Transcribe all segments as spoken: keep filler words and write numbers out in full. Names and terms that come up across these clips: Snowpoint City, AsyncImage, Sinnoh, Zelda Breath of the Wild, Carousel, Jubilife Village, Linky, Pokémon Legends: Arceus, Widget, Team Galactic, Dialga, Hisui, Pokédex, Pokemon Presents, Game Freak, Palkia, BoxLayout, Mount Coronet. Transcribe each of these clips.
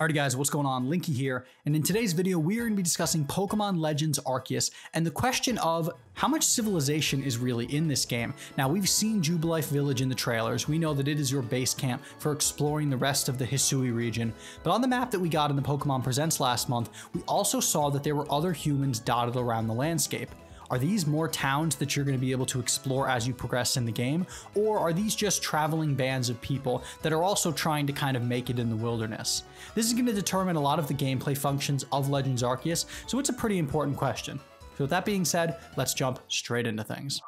Alrighty guys, what's going on? Linky here, and in today's video we are going to be discussing Pokemon Legends Arceus and the question of how much civilization is really in this game. Now we've seen Jubilife Village in the trailers, we know that it is your base camp for exploring the rest of the Hisui region, but on the map that we got in the Pokemon Presents last month, we also saw that there were other humans dotted around the landscape. Are these more towns that you're going to be able to explore as you progress in the game, or are these just traveling bands of people that are also trying to kind of make it in the wilderness? This is going to determine a lot of the gameplay functions of Legends Arceus, so it's a pretty important question. So with that being said, let's jump straight into things.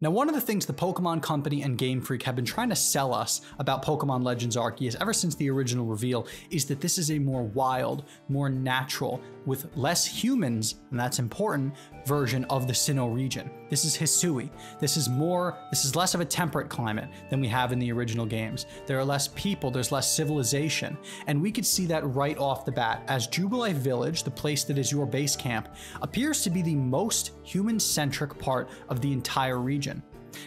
Now, one of the things the Pokemon Company and Game Freak have been trying to sell us about Pokemon Legends Arceus ever since the original reveal is that this is a more wild, more natural, with less humans, and that's important, version of the Sinnoh region. This is Hisui. This is more, this is less of a temperate climate than we have in the original games. There are less people, there's less civilization, and we could see that right off the bat as Jubilife Village, the place that is your base camp, appears to be the most human-centric part of the entire region.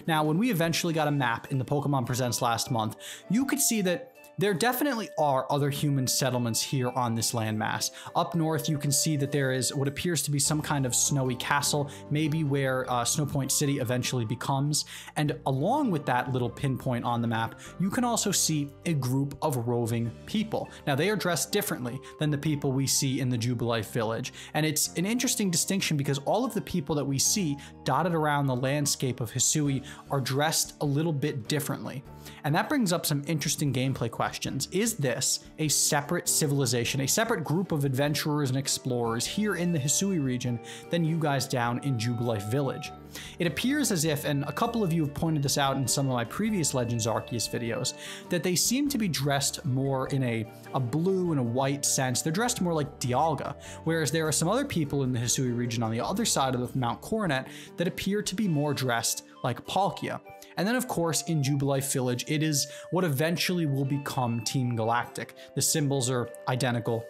Now, when we eventually got a map in the Pokemon Presents last month, you could see that there definitely are other human settlements here on this landmass. Up north, you can see that there is what appears to be some kind of snowy castle, maybe where uh, Snowpoint City eventually becomes. And along with that little pinpoint on the map, you can also see a group of roving people. Now, they are dressed differently than the people we see in the Jubilife Village. And it's an interesting distinction because all of the people that we see dotted around the landscape of Hisui are dressed a little bit differently. And that brings up some interesting gameplay questions. Questions. Is this a separate civilization, a separate group of adventurers and explorers here in the Hisui region than you guys down in Jubilife Village? It appears as if, and a couple of you have pointed this out in some of my previous Legends Arceus videos, that they seem to be dressed more in a, a blue and a white sense. They're dressed more like Dialga, whereas there are some other people in the Hisui region on the other side of the Mount Coronet that appear to be more dressed like Palkia. And then, of course, in Jubilife Village, it is what eventually will become Team Galactic. The symbols are identical.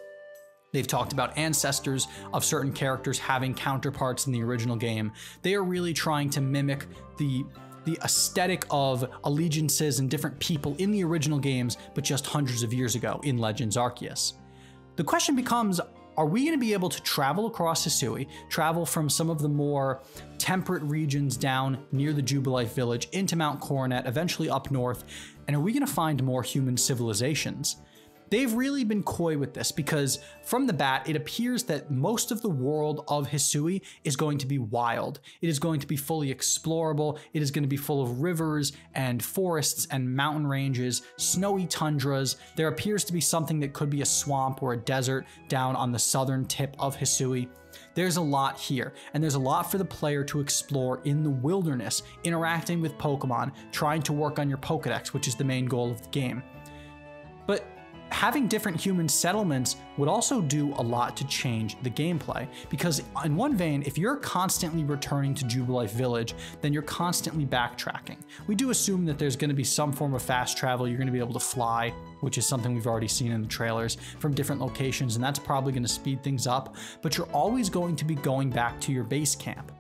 They've talked about ancestors of certain characters having counterparts in the original game. They are really trying to mimic the the aesthetic of allegiances and different people in the original games, but just hundreds of years ago in Legends Arceus. The question becomes, are we going to be able to travel across Hisui, travel from some of the more temperate regions down near the Jubilife Village into Mount Coronet, eventually up north, and are we going to find more human civilizations? They've really been coy with this because from the bat, it appears that most of the world of Hisui is going to be wild. It is going to be fully explorable. It is going to be full of rivers and forests and mountain ranges, snowy tundras. There appears to be something that could be a swamp or a desert down on the southern tip of Hisui. There's a lot here, and there's a lot for the player to explore in the wilderness, interacting with Pokemon, trying to work on your Pokédex, which is the main goal of the game. But having different human settlements would also do a lot to change the gameplay, because in one vein, if you're constantly returning to Jubilife Village, then you're constantly backtracking. We do assume that there's going to be some form of fast travel. You're going to be able to fly, which is something we've already seen in the trailers, from different locations, and that's probably going to speed things up, but you're always going to be going back to your base camp.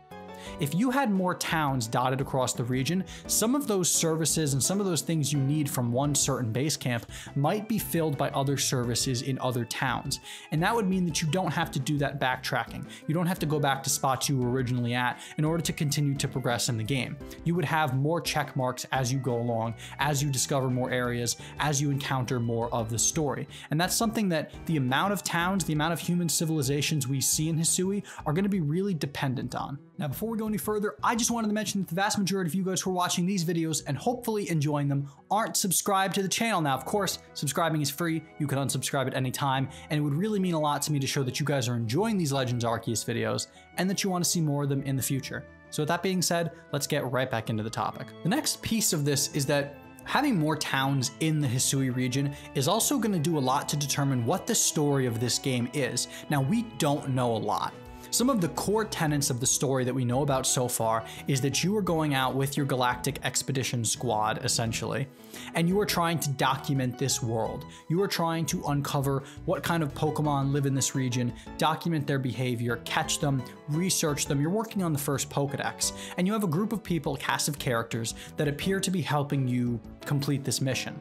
If you had more towns dotted across the region, some of those services and some of those things you need from one certain base camp might be filled by other services in other towns. And that would mean that you don't have to do that backtracking. You don't have to go back to spots you were originally at in order to continue to progress in the game. You would have more check marks as you go along, as you discover more areas, as you encounter more of the story. And that's something that the amount of towns, the amount of human civilizations we see in Hisui are going to be really dependent on. Now, before we go any further, I just wanted to mention that the vast majority of you guys who are watching these videos and hopefully enjoying them aren't subscribed to the channel. Now, of course, subscribing is free. You can unsubscribe at any time, and it would really mean a lot to me to show that you guys are enjoying these Legends Arceus videos and that you want to see more of them in the future. So with that being said, let's get right back into the topic. The next piece of this is that having more towns in the Hisui region is also going to do a lot to determine what the story of this game is. Now, we don't know a lot. Some of the core tenets of the story that we know about so far is that you are going out with your galactic expedition squad, essentially, and you are trying to document this world. You are trying to uncover what kind of Pokemon live in this region, document their behavior, catch them, research them. You're working on the first Pokédex, and you have a group of people, a cast of characters, that appear to be helping you complete this mission.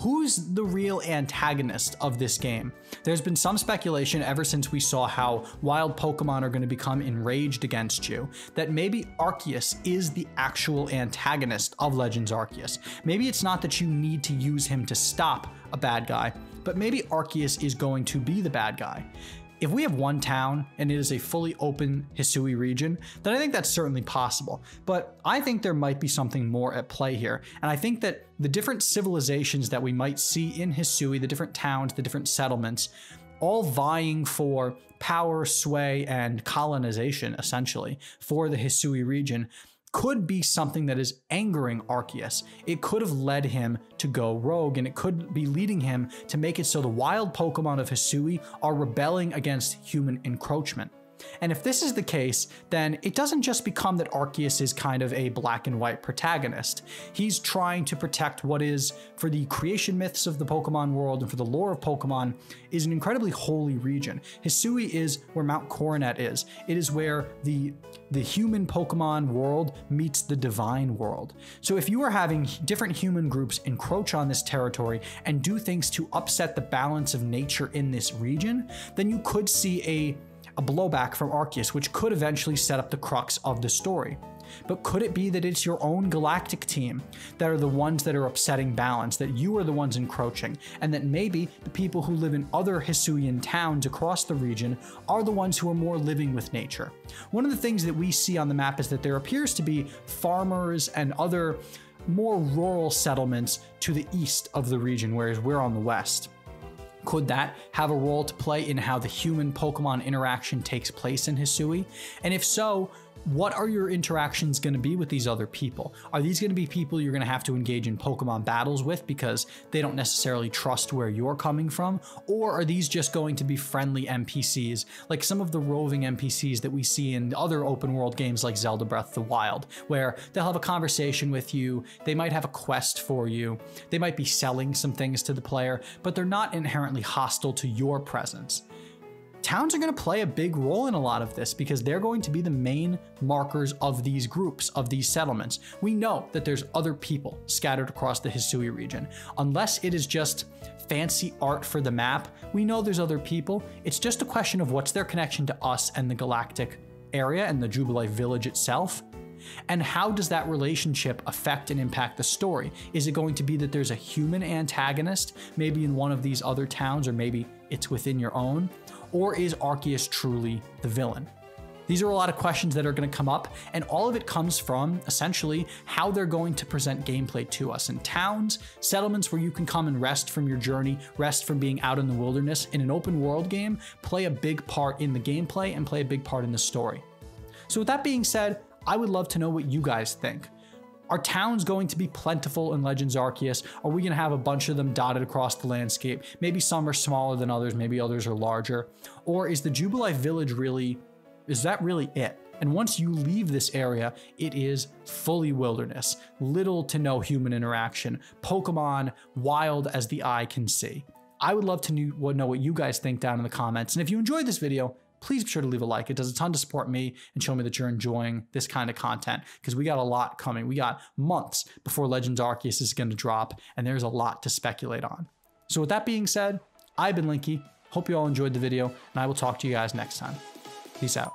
Who's the real antagonist of this game? There's been some speculation ever since we saw how wild Pokemon are going to become enraged against you, that maybe Arceus is the actual antagonist of Legends Arceus. Maybe it's not that you need to use him to stop a bad guy, but maybe Arceus is going to be the bad guy. If we have one town and it is a fully open Hisui region, then I think that's certainly possible. But I think there might be something more at play here. And I think that the different civilizations that we might see in Hisui, the different towns, the different settlements, all vying for power, sway, and colonization, essentially, for the Hisui region, could be something that is angering Arceus. It could have led him to go rogue, and it could be leading him to make it so the wild Pokemon of Hisui are rebelling against human encroachment. And if this is the case, then it doesn't just become that Arceus is kind of a black and white protagonist. He's trying to protect what is, for the creation myths of the Pokemon world and for the lore of Pokemon, is an incredibly holy region. Hisui is where Mount Coronet is. It is where the The human Pokemon world meets the divine world. So if you are having different human groups encroach on this territory and do things to upset the balance of nature in this region, then you could see a, a blowback from Arceus, which could eventually set up the crux of the story. But could it be that it's your own galactic team that are the ones that are upsetting balance, that you are the ones encroaching, and that maybe the people who live in other Hisuian towns across the region are the ones who are more living with nature? One of the things that we see on the map is that there appears to be farmers and other more rural settlements to the east of the region, whereas we're on the west. Could that have a role to play in how the human Pokemon interaction takes place in Hisui? And if so, what are your interactions going to be with these other people? Are these going to be people you're going to have to engage in Pokemon battles with because they don't necessarily trust where you're coming from? Or are these just going to be friendly N P Cs, like some of the roving N P Cs that we see in other open world games like Zelda Breath of the Wild, where they'll have a conversation with you, they might have a quest for you, they might be selling some things to the player, but they're not inherently hostile to your presence? Towns are going to play a big role in a lot of this because they're going to be the main markers of these groups, of these settlements. We know that there's other people scattered across the Hisui region. Unless it is just fancy art for the map, we know there's other people. It's just a question of what's their connection to us and the galactic area and the Jubilife Village itself. And how does that relationship affect and impact the story? Is it going to be that there's a human antagonist, maybe in one of these other towns, or maybe it's within your own? Or is Arceus truly the villain? These are a lot of questions that are going to come up, and all of it comes from, essentially, how they're going to present gameplay to us. In towns, settlements where you can come and rest from your journey, rest from being out in the wilderness, in an open world game, play a big part in the gameplay and play a big part in the story. So with that being said, I would love to know what you guys think. Are towns going to be plentiful in Legends Arceus? Are we going to have a bunch of them dotted across the landscape? Maybe some are smaller than others, maybe others are larger. Or is the Jubilife Village really, is that really it? And once you leave this area, it is fully wilderness, little to no human interaction, Pokemon wild as the eye can see. I would love to know what you guys think down in the comments. And if you enjoyed this video, please be sure to leave a like. It does a ton to support me and show me that you're enjoying this kind of content, because we got a lot coming. We got months before Legends Arceus is going to drop, and there's a lot to speculate on. So with that being said, I've been Linky. Hope you all enjoyed the video, and I will talk to you guys next time. Peace out.